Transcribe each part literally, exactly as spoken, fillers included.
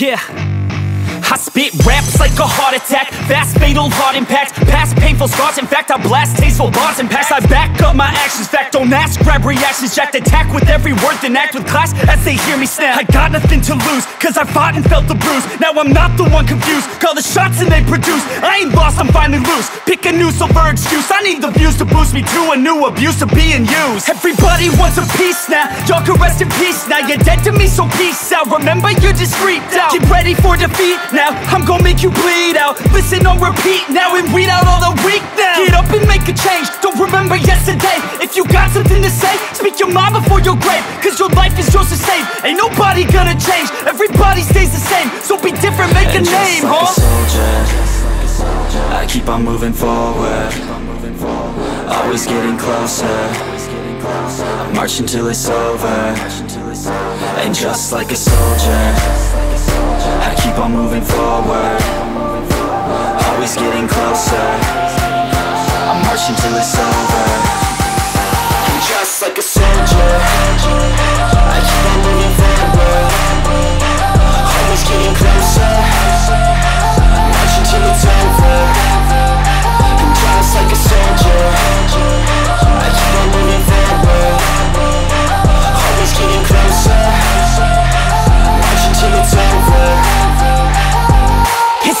Yeah, I spit raps like a heart attack, fast fatal heart impact, past painful scars. In fact, I blast tasteful bars and packs. I back up my actions, fact, don't ask, grab reactions, jacked, attack with every word, then act with class as they hear me snap. I got nothing to lose, cause I fought and felt the bruise. Now I'm not the one confused, call the shots and they produce. I ain't lost, I'm finally loose, pick a new silver excuse. I need the views to boost me to a new abuse of being used. Everybody wants a piece now, y'all can rest in peace now. You're dead to me, so peace out, remember you're discreet now. Get ready for defeat now, I'm gonna make you bleed out. Listen on repeat now and weed out all the weak now. Get up and make a change, don't remember yesterday. If you got something to say, speak your mind before your grave, cause your life is yours to save. Ain't nobody gonna change, everybody stays the same. So be different, make and a just name, like huh? A soldier, just like a soldier, I keep on moving forward, on moving forward. Always getting closer, always getting closer. I march until it's over, and just like a soldier, I keep on moving forward, always getting closer. I'm marching till it's over. I'm just like a soldier, I keep on moving forward, always getting closer. I'm marching till it's over. I'm just like a soldier, I keep on moving forward, always getting closer. It's over. It's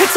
It's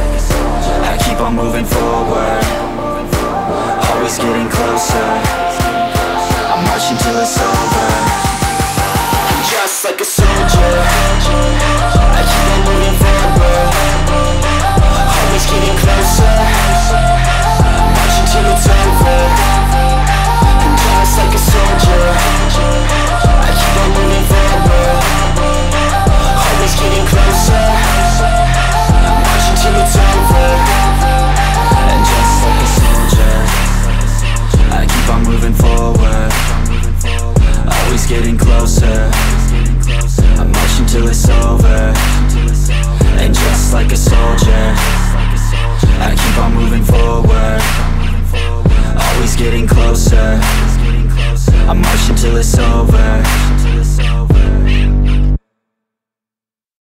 I keep on moving forward, always getting closer. I'm marching till it's over. I'm just like a soldier, I keep on moving forward, always getting closer. I'm marching till it's over. I'm just like a soldier, I keep on moving forward, always getting closer. I'm marching till it's over. And just like a soldier, I keep on moving forward, always getting closer. I'm marching till it's over. And just like a soldier, I keep on moving forward,